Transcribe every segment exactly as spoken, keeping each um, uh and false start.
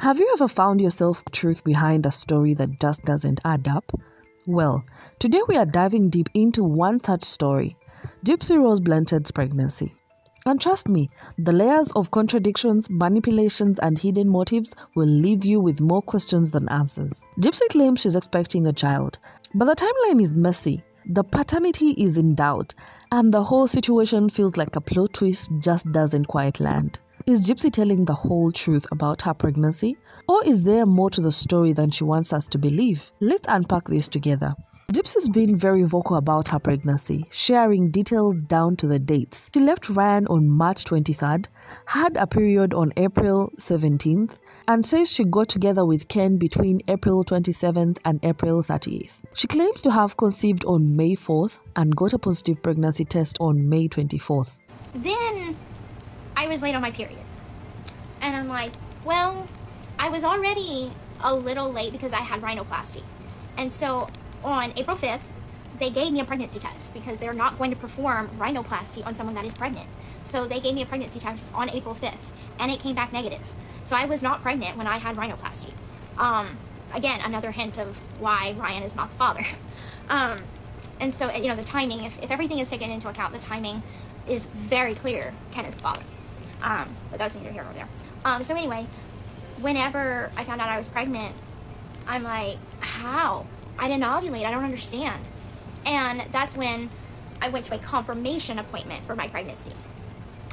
Have you ever found yourself truth behind a story that just doesn't add up? Well, today we are diving deep into one such story, Gypsy Rose Blanchard's pregnancy. And trust me, the layers of contradictions, manipulations, and hidden motives will leave you with more questions than answers. Gypsy claims she's expecting a child, but the timeline is messy, the paternity is in doubt, and the whole situation feels like a plot twist just doesn't quite land. Is Gypsy telling the whole truth about her pregnancy? Or is there more to the story than she wants us to believe? Let's unpack this together. Gypsy's been very vocal about her pregnancy, sharing details down to the dates. She left Ryan on March twenty-third, had a period on April seventeenth, and says she got together with Ken between April twenty-seventh and April thirtieth. She claims to have conceived on May fourth and got a positive pregnancy test on May twenty-fourth. Then I was late on my period, and I'm like, well, I was already a little late because I had rhinoplasty, and so on April fifth they gave me a pregnancy test because they're not going to perform rhinoplasty on someone that is pregnant. So they gave me a pregnancy test on April fifth, and it came back negative, so I was not pregnant when I had rhinoplasty. Um again, another hint of why Ryan is not the father. Um and so, you know, the timing, if, if everything is taken into account, the timing is very clear. Ken is the father. Um, but that's neither here nor there. Um, so anyway, whenever I found out I was pregnant, I'm like, how? I didn't ovulate, I don't understand. And that's when I went to a confirmation appointment for my pregnancy.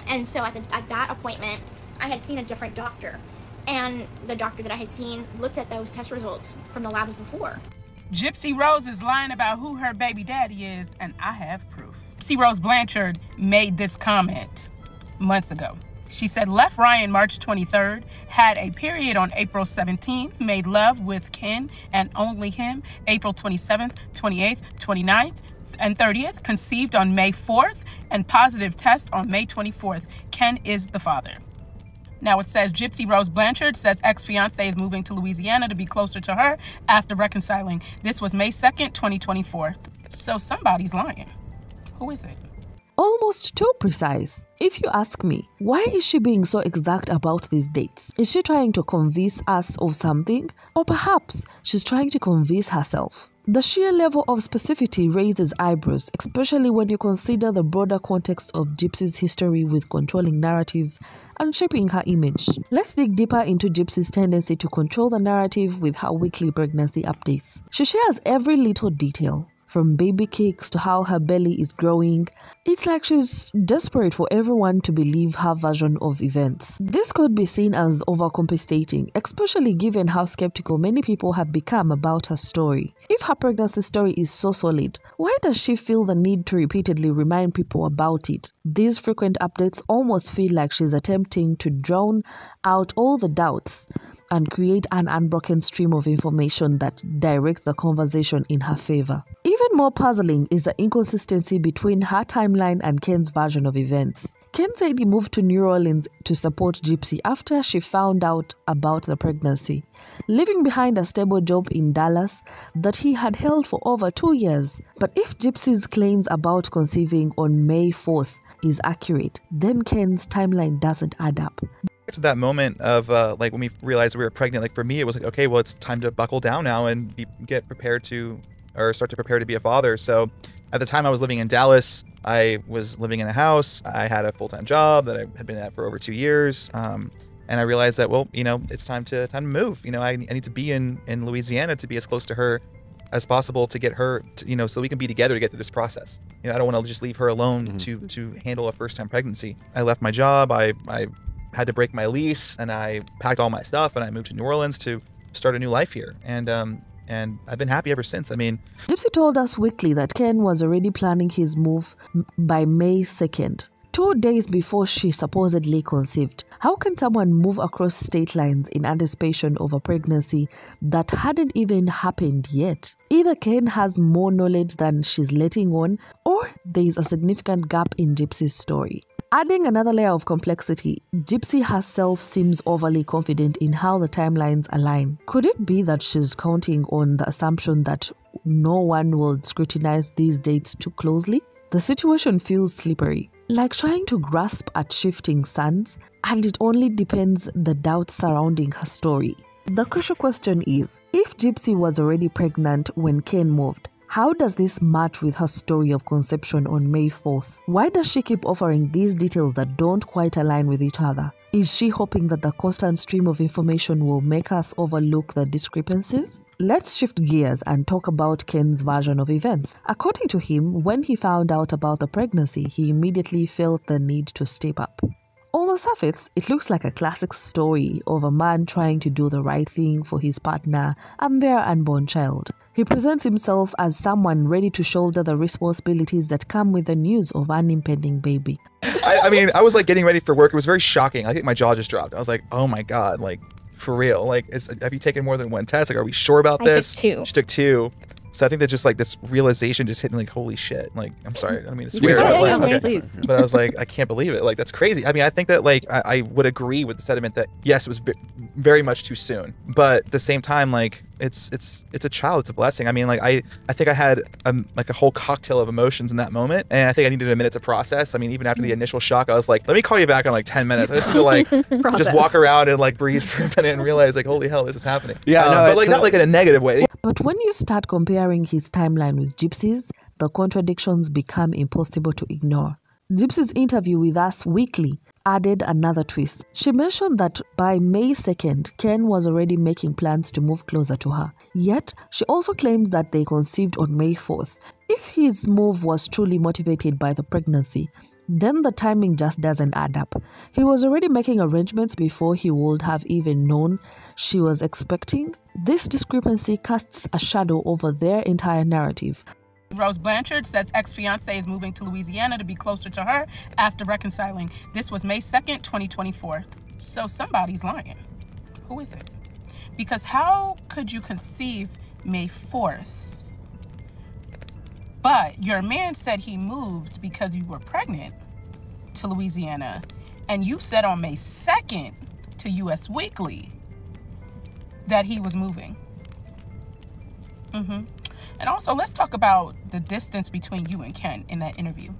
And so at, the, at that appointment, I had seen a different doctor, and the doctor that I had seen looked at those test results from the labs before. Gypsy Rose is lying about who her baby daddy is, and I have proof. Gypsy Rose Blanchard made this comment months ago. She said, left Ryan March twenty-third, had a period on April seventeenth, made love with Ken and only him April twenty-seventh, twenty-eighth, twenty-ninth, and thirtieth, conceived on May fourth, and positive test on May twenty-fourth. Ken is the father. Now it says Gypsy Rose Blanchard says ex-fiance is moving to Louisiana to be closer to her after reconciling. This was May second, twenty twenty-four. So somebody's lying. Who is it? Almost too precise. If you ask me, why is she being so exact about these dates? Is she trying to convince us of something? Or perhaps she's trying to convince herself? The sheer level of specificity raises eyebrows, especially when you consider the broader context of Gypsy's history with controlling narratives and shaping her image. Let's dig deeper into Gypsy's tendency to control the narrative with her weekly pregnancy updates. She shares every little detail, from baby cakes to how her belly is growing. It's like she's desperate for everyone to believe her version of events. This could be seen as overcompensating, especially given how skeptical many people have become about her story. If her pregnancy story is so solid, why does she feel the need to repeatedly remind people about it? These frequent updates almost feel like she's attempting to drown out all the doubts and create an unbroken stream of information that directs the conversation in her favor. Even more puzzling is the inconsistency between her timeline and Ken's version of events. Ken said he moved to New Orleans to support Gypsy after she found out about the pregnancy, leaving behind a stable job in Dallas that he had held for over two years. But if Gypsy's claims about conceiving on May fourth is accurate, then Ken's timeline doesn't add up. To that moment of uh, like when we realized we were pregnant, like for me, it was like, okay, well, it's time to buckle down now and be, get prepared to, or start to prepare to be a father. So at the time I was living in Dallas, I was living in a house. I had a full-time job that I had been at for over two years. Um, and I realized that, well, you know, it's time to time to move. You know, I, I need to be in, in Louisiana to be as close to her as possible to get her, to, you know, so we can be together to get through this process. You know, I don't want to just leave her alone mm-hmm. to, to handle a first-time pregnancy. I left my job. I, I, had to break my lease, and I packed all my stuff and I moved to New Orleans to start a new life here. And um, and I've been happy ever since. I mean, Gypsy told Us Weekly that Ken was already planning his move by May second, two days before she supposedly conceived. How can someone move across state lines in anticipation of a pregnancy that hadn't even happened yet? Either Ken has more knowledge than she's letting on, or there's a significant gap in Gypsy's story. Adding another layer of complexity, Gypsy herself seems overly confident in how the timelines align. Could it be that she's counting on the assumption that no one will scrutinize these dates too closely? The situation feels slippery. like trying to grasp at shifting sands, and it only deepens the doubts surrounding her story. The crucial question is, if Gypsy was already pregnant when Ken moved, how does this match with her story of conception on May fourth? Why does she keep offering these details that don't quite align with each other? Is she hoping that the constant stream of information will make us overlook the discrepancies? Let's shift gears and talk about Ken's version of events. According to him, when he found out about the pregnancy, he immediately felt the need to step up. On the surface, it looks like a classic story of a man trying to do the right thing for his partner and their unborn child. He presents himself as someone ready to shoulder the responsibilities that come with the news of an impending baby. I, I mean, I was like getting ready for work. It was very shocking. I think my jaw just dropped. I was like, oh my God, like for real. Like, is, have you taken more than one test? Like, are we sure about this? I took two. She took two. So I think that just like this realization just hit me like, holy shit. Like, I'm sorry, I don't mean to swear. But, like, okay. Please. But I was like, I can't believe it. Like, that's crazy. I mean, I think that like, I, I would agree with the sentiment that yes, it was very much too soon. But at the same time, like it's, it's, it's a child, it's a blessing. I mean, like I, I think I had a, like a whole cocktail of emotions in that moment. And I think I needed a minute to process. I mean, even after the initial shock, I was like, let me call you back in like ten minutes. I just feel like, just walk around and like breathe for a minute and realize like, holy hell, this is happening. Yeah, um, no, but like not like in a negative way. But when you start comparing his timeline with Gypsy's, the contradictions become impossible to ignore. Gypsy's interview with Us Weekly added another twist. She mentioned that by May second, Ken was already making plans to move closer to her. Yet, she also claims that they conceived on May fourth. If his move was truly motivated by the pregnancy, then the timing just doesn't add up. He was already making arrangements before he would have even known she was expecting. This discrepancy casts a shadow over their entire narrative. Rose Blanchard says ex-fiancé is moving to Louisiana to be closer to her after reconciling. This was May second, twenty twenty-four. So somebody's lying. Who is it? Because how could you conceive May fourth? But your man said he moved because you were pregnant to Louisiana, and you said on May second to U S Weekly that he was moving. Mm-hmm. And also, let's talk about the distance between you and Ken in that interview.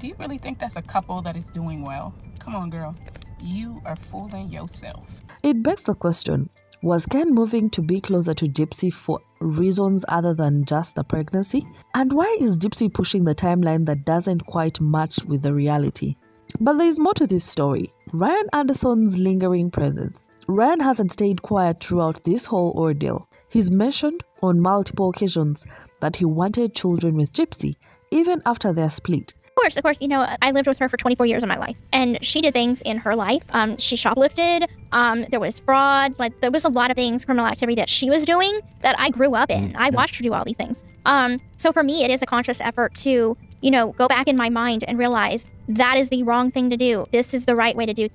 Do you really think that's a couple that is doing well? Come on, girl. You are fooling yourself. It begs the question, was Ken moving to be closer to Gypsy for reasons other than just the pregnancy? And why is Gypsy pushing the timeline that doesn't quite match with the reality? But there is more to this story. Ryan Anderson's lingering presence. Ryan hasn't stayed quiet throughout this whole ordeal. He's mentioned on multiple occasions that he wanted children with Gypsy, even after their split. Of course, of course, you know, I lived with her for twenty-four years of my life, and she did things in her life. Um, she shoplifted. Um, there was fraud. Like, there was a lot of things, criminal activity that she was doing that I grew up in. I watched her do all these things. Um, so for me, it is a conscious effort to, you know, go back in my mind and realize that is the wrong thing to do. This is the right way to do.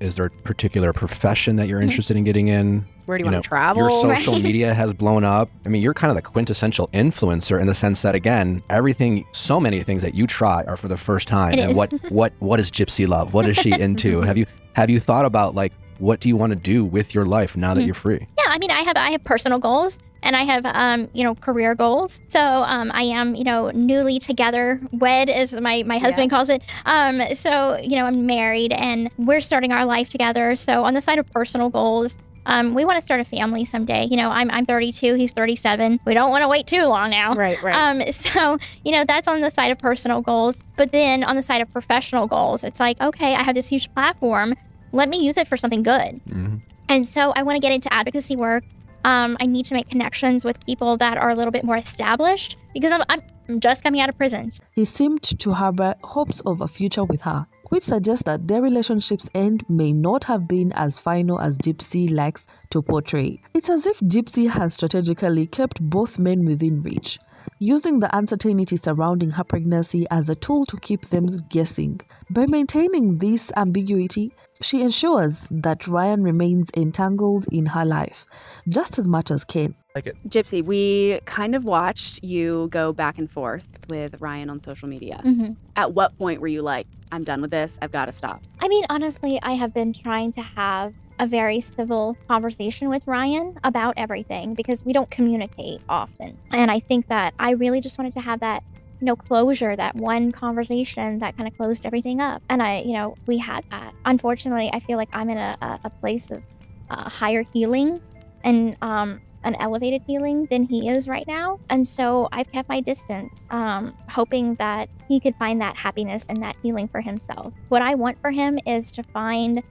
Is there a particular profession that you're interested in getting in? Where do you, you want know, to travel? Your social right? media has blown up. I mean, you're kind of the quintessential influencer in the sense that, again, everything, so many things that you try are for the first time. It and is. what, what, what is Gypsy love? What is she into? have you, have you thought about like, what do you want to do with your life now that mm-hmm. you're free? Yeah, I mean, I have, I have personal goals and I have, um, you know, career goals. So um, I am, you know, newly together, wed as my, my husband yeah. calls it. Um, so, you know, I'm married and we're starting our life together. So on the side of personal goals, Um, we want to start a family someday. You know, I'm, I'm thirty-two, he's thirty-seven. We don't want to wait too long now. Right, right. Um, so, you know, that's on the side of personal goals. But then on the side of professional goals, it's like, okay, I have this huge platform. Let me use it for something good. Mm-hmm. And so I want to get into advocacy work. Um, I need to make connections with people that are a little bit more established because I'm, I'm just coming out of prisons. He seemed to harbor hopes of a future with her, which suggests that their relationship's end may not have been as final as Gypsy likes to portray. It's as if Gypsy has strategically kept both men within reach, using the uncertainty surrounding her pregnancy as a tool to keep them guessing. By maintaining this ambiguity, she ensures that Ryan remains entangled in her life, just as much as Ken. Like it. Gypsy, we kind of watched you go back and forth with Ryan on social media. Mm-hmm. At what point were you like, I'm done with this, I've got to stop? I mean, honestly, I have been trying to have a very civil conversation with Ryan about everything because we don't communicate often. And I think that I really just wanted to have that no closure, that one conversation that kind of closed everything up. And I, you know, we had that. Unfortunately, I feel like I'm in a, a place of uh, higher healing and um, an elevated healing than he is right now. And so I've kept my distance, um, hoping that he could find that happiness and that healing for himself. What I want for him is to find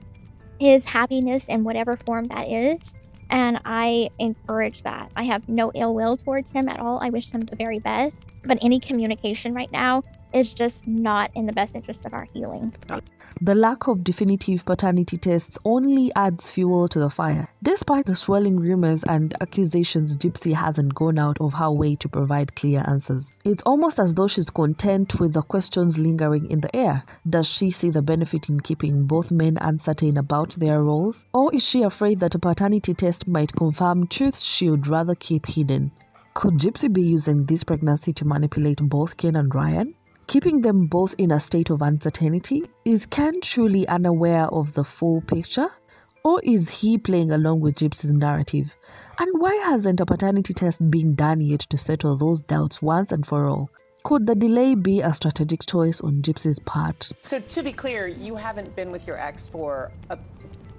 his happiness in whatever form that is. And I encourage that. I have no ill will towards him at all. I wish him the very best. But any communication right now is just not in the best interest of our healing. The lack of definitive paternity tests only adds fuel to the fire. Despite the swirling rumors and accusations, Gypsy hasn't gone out of her way to provide clear answers. It's almost as though she's content with the questions lingering in the air. Does she see the benefit in keeping both men uncertain about their roles? Or is she afraid that a paternity test might confirm truths she would rather keep hidden? Could Gypsy be using this pregnancy to manipulate both Ken and Ryan, keeping them both in a state of uncertainty? Is Ken truly unaware of the full picture? Or is he playing along with Gypsy's narrative? And why hasn't a paternity test been done yet to settle those doubts once and for all? Could the delay be a strategic choice on Gypsy's part? So to be clear, you haven't been with your ex for a...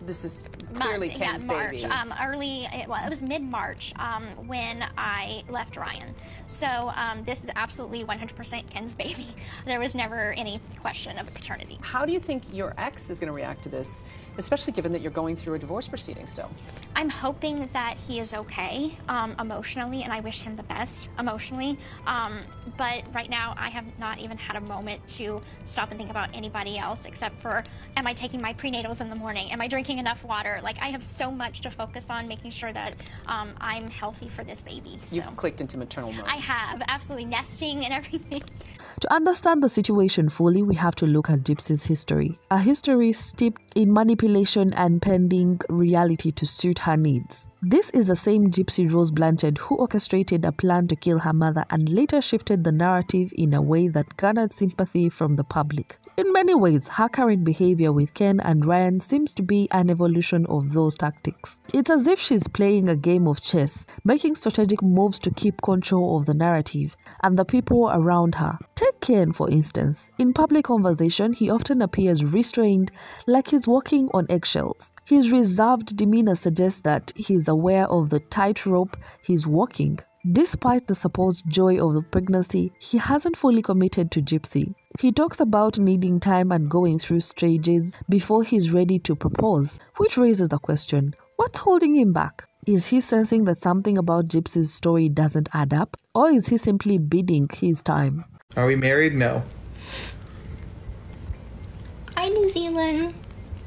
This is clearly Month, Ken's yeah, March, baby. Um, early, it, well, it was mid-March um, when I left Ryan. So um, this is absolutely one hundred percent Ken's baby. There was never any question of paternity. How do you think your ex is going to react to this, especially given that you're going through a divorce proceeding still? I'm hoping that he is okay um, emotionally, and I wish him the best emotionally. Um, but right now, I have not even had a moment to stop and think about anybody else except for, am I taking my prenatals in the morning? Am I drinking enough water? Like, I have so much to focus on making sure that um, I'm healthy for this baby. So. You've clicked into maternal mode. I have, absolutely, nesting and everything. To understand the situation fully, we have to look at Gypsy's history. A history steeped in manipulation and pending reality to suit her needs. This is the same Gypsy Rose Blanchard who orchestrated a plan to kill her mother and later shifted the narrative in a way that garnered sympathy from the public. In many ways, her current behavior with Ken and Ryan seems to be an evolution of those tactics. It's as if she's playing a game of chess, making strategic moves to keep control of the narrative and the people around her. Take Ken, for instance. In public conversation, he often appears restrained, like he's walking on eggshells. His reserved demeanor suggests that he's aware of the tightrope he's walking. Despite the supposed joy of the pregnancy, he hasn't fully committed to Gypsy. He talks about needing time and going through stages before he's ready to propose, which raises the question, what's holding him back? Is he sensing that something about Gypsy's story doesn't add up? Or is he simply biding his time? Are we married? No. Hi, New Zealand.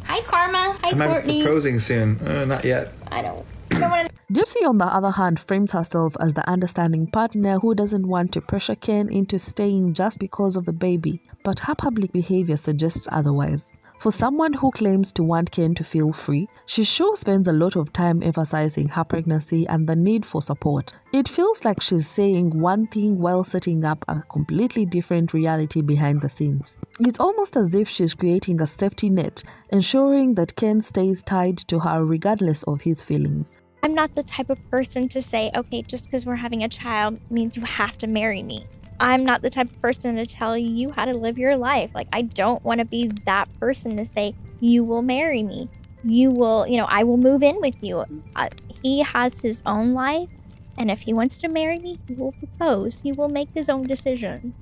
Hi, Karma. Hi, Am I Courtney. I'm proposing soon. Uh, not yet. I don't. I don't want to. Gypsy, on the other hand, frames herself as the understanding partner who doesn't want to pressure Ken into staying just because of the baby, but her public behavior suggests otherwise. For someone who claims to want Ken to feel free, she sure spends a lot of time emphasizing her pregnancy and the need for support. It feels like she's saying one thing while setting up a completely different reality behind the scenes. It's almost as if she's creating a safety net, ensuring that Ken stays tied to her regardless of his feelings. I'm not the type of person to say, okay, just because we're having a child means you have to marry me. I'm not the type of person to tell you how to live your life. Like, I don't want to be that person to say, you will marry me. You will, you know, I will move in with you. Uh, he has his own life. And if he wants to marry me, he will propose. He will make his own decisions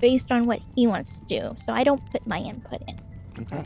based on what he wants to do. So I don't put my input in. Okay.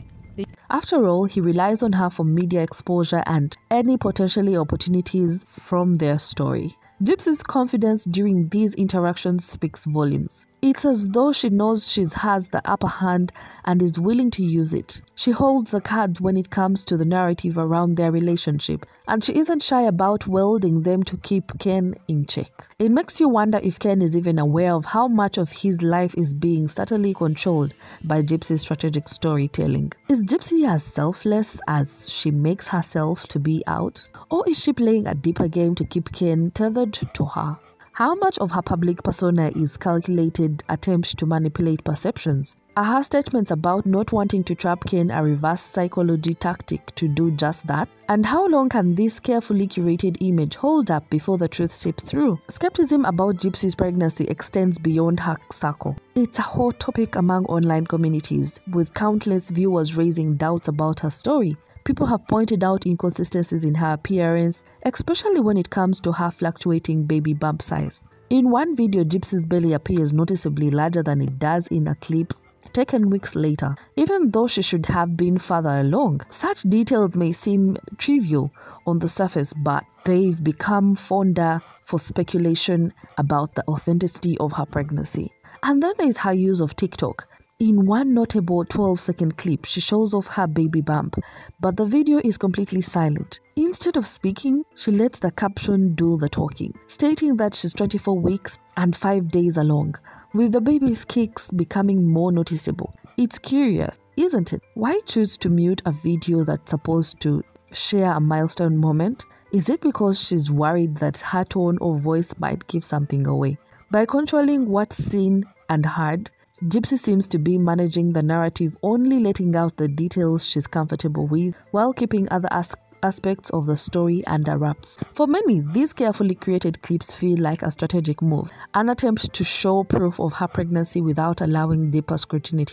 After all, he relies on her for media exposure and any potentially opportunities from their story. Gypsy's confidence during these interactions speaks volumes. It's as though she knows she has the upper hand and is willing to use it. She holds the cards when it comes to the narrative around their relationship, and she isn't shy about wielding them to keep Ken in check. It makes you wonder if Ken is even aware of how much of his life is being subtly controlled by Gypsy's strategic storytelling. Is Gypsy as selfless as she makes herself to be out? Or is she playing a deeper game to keep Ken tethered to her? How much of her public persona is calculated attempts to manipulate perceptions? Are her statements about not wanting to trap Ken a reverse psychology tactic to do just that? And how long can this carefully curated image hold up before the truth seeps through? Skepticism about Gypsy's pregnancy extends beyond her circle. It's a hot topic among online communities, with countless viewers raising doubts about her story. People have pointed out inconsistencies in her appearance, especially when it comes to her fluctuating baby bump size. In one video, Gypsy's belly appears noticeably larger than it does in a clip taken weeks later, even though she should have been further along. Such details may seem trivial on the surface, but they've become fodder for speculation about the authenticity of her pregnancy. And then there's her use of TikTok. In one notable twelve second clip, she shows off her baby bump, but the video is completely silent. Instead of speaking, she lets the caption do the talking, stating that she's twenty-four weeks and five days along, with the baby's kicks becoming more noticeable. It's curious, isn't it? Why choose to mute a video that's supposed to share a milestone moment? Is it because she's worried that her tone or voice might give something away? By controlling what's seen and heard, Gypsy seems to be managing the narrative, only letting out the details she's comfortable with while keeping other as aspects of the story under wraps. For many, these carefully created clips feel like a strategic move, an attempt to show proof of her pregnancy without allowing deeper scrutiny.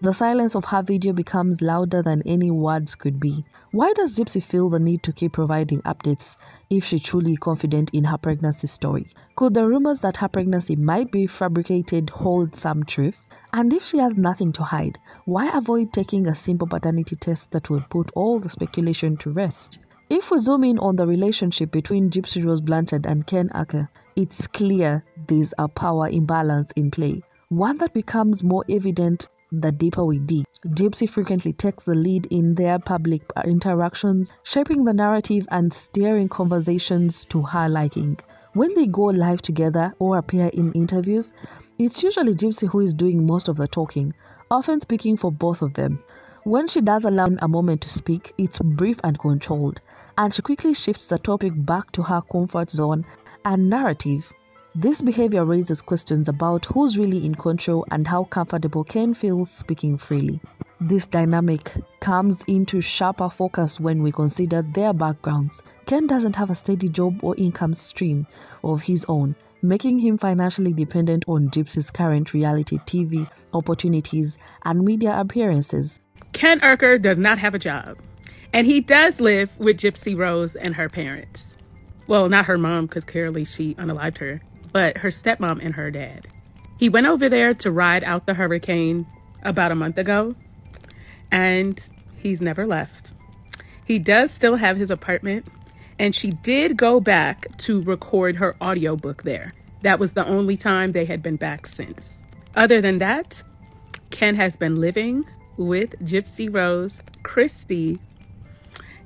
The silence of her video becomes louder than any words could be. Why does Gypsy feel the need to keep providing updates if she's truly confident in her pregnancy story? Could the rumors that her pregnancy might be fabricated hold some truth? And if she has nothing to hide, why avoid taking a simple paternity test that will put all the speculation to rest? If we zoom in on the relationship between Gypsy Rose Blanchard and Ken Acker, it's clear there's a power imbalance in play, one that becomes more evident the deeper we dig. Gypsy frequently takes the lead in their public interactions, shaping the narrative and steering conversations to her liking. When they go live together or appear in interviews, it's usually Gypsy who is doing most of the talking, often speaking for both of them. When she does allow a moment to speak, it's brief and controlled, and she quickly shifts the topic back to her comfort zone and narrative. This behavior raises questions about who's really in control and how comfortable Ken feels speaking freely. This dynamic comes into sharper focus when we consider their backgrounds. Ken doesn't have a steady job or income stream of his own, making him financially dependent on Gypsy's current reality T V opportunities and media appearances. Ken Urker does not have a job, and he does live with Gypsy Rose and her parents. Well, not her mom, because clearly she unalived her, but her stepmom and her dad. He went over there to ride out the hurricane about a month ago, and he's never left. He does still have his apartment, and she did go back to record her audiobook there. That was the only time they had been back since. Other than that, Ken has been living with Gypsy Rose, Christy,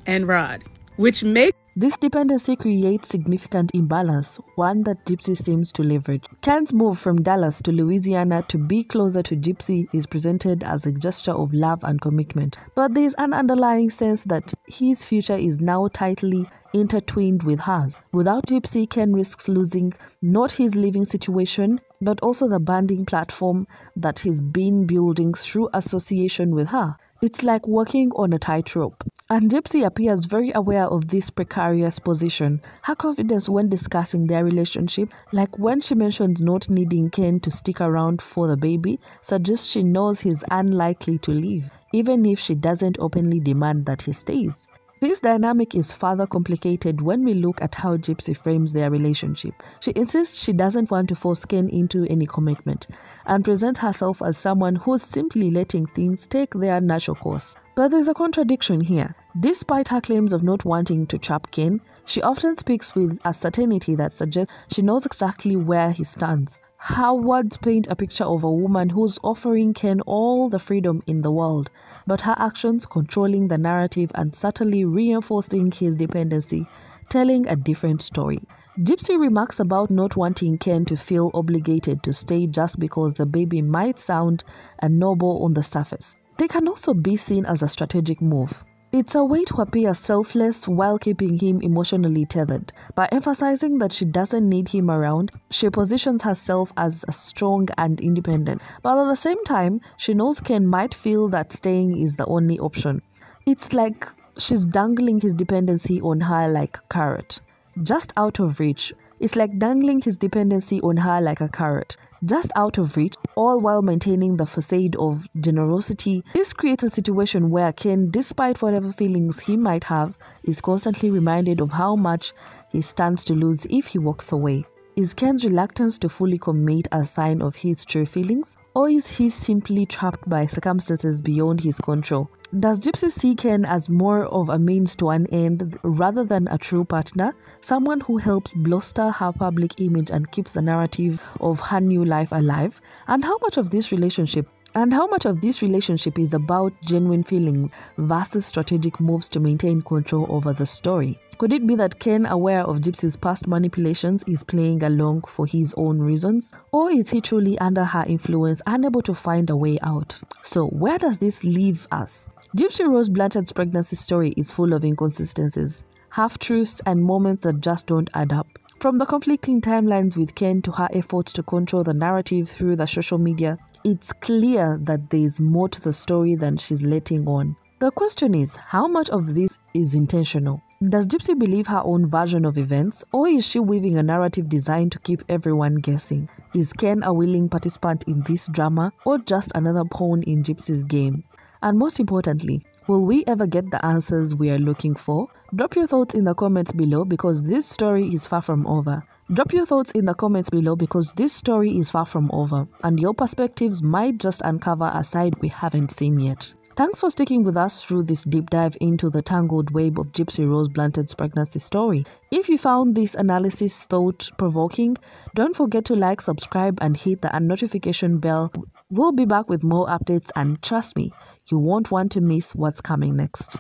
and Rod, which makes this dependency creates significant imbalance, one that Gypsy seems to leverage. Ken's move from Dallas to Louisiana to be closer to Gypsy is presented as a gesture of love and commitment, but there's an underlying sense that his future is now tightly intertwined with hers. Without Gypsy, Ken risks losing not his living situation, but also the bonding platform that he's been building through association with her. It's like walking on a tightrope. And Gypsy appears very aware of this precarious position. Her confidence when discussing their relationship, like when she mentions not needing Ken to stick around for the baby, suggests she knows he's unlikely to leave, even if she doesn't openly demand that he stays. This dynamic is further complicated when we look at how Gypsy frames their relationship. She insists she doesn't want to force Ken into any commitment and presents herself as someone who's simply letting things take their natural course. But there's a contradiction here. Despite her claims of not wanting to trap Ken, she often speaks with a certainty that suggests she knows exactly where he stands. Her words paint a picture of a woman who's offering Ken all the freedom in the world, but her actions controlling the narrative and subtly reinforcing his dependency, telling a different story. Gypsy remarks about not wanting Ken to feel obligated to stay just because the baby might sound noble on the surface. They can also be seen as a strategic move. It's a way to appear selfless while keeping him emotionally tethered. By emphasizing that she doesn't need him around, she positions herself as strong and independent. But at the same time, she knows Ken might feel that staying is the only option. It's like she's dangling his dependency on her like a carrot, just out of reach. It's like dangling his dependency on her like a carrot, just out of reach, all while maintaining the facade of generosity. This creates a situation where Ken, despite whatever feelings he might have, is constantly reminded of how much he stands to lose if he walks away. Is Ken's reluctance to fully commit a sign of his true feelings, or is he simply trapped by circumstances beyond his control? Does Gypsy see Ken as more of a means to an end rather than a true partner, someone who helps bolster her public image and keeps the narrative of her new life alive? And how much of this relationship and how much of this relationship is about genuine feelings versus strategic moves to maintain control over the story? Could it be that Ken, aware of Gypsy's past manipulations, is playing along for his own reasons? Or is he truly under her influence, unable to find a way out? So where does this leave us? Gypsy Rose Blanchard's pregnancy story is full of inconsistencies, half-truths, and moments that just don't add up. From the conflicting timelines with Ken to her efforts to control the narrative through the social media, it's clear that there is more to the story than she's letting on. The question is, how much of this is intentional? Does Gypsy believe her own version of events, or is she weaving a narrative designed to keep everyone guessing? Is Ken a willing participant in this drama, or just another pawn in Gypsy's game? And most importantly, will we ever get the answers we are looking for? Drop your thoughts in the comments below because this story is far from over. Drop your thoughts in the comments below because this story is far from over, and your perspectives might just uncover a side we haven't seen yet. Thanks for sticking with us through this deep dive into the tangled web of Gypsy Rose Blanchard's pregnancy story. If you found this analysis thought-provoking, don't forget to like, subscribe, and hit the notification bell. We'll be back with more updates, and trust me, you won't want to miss what's coming next.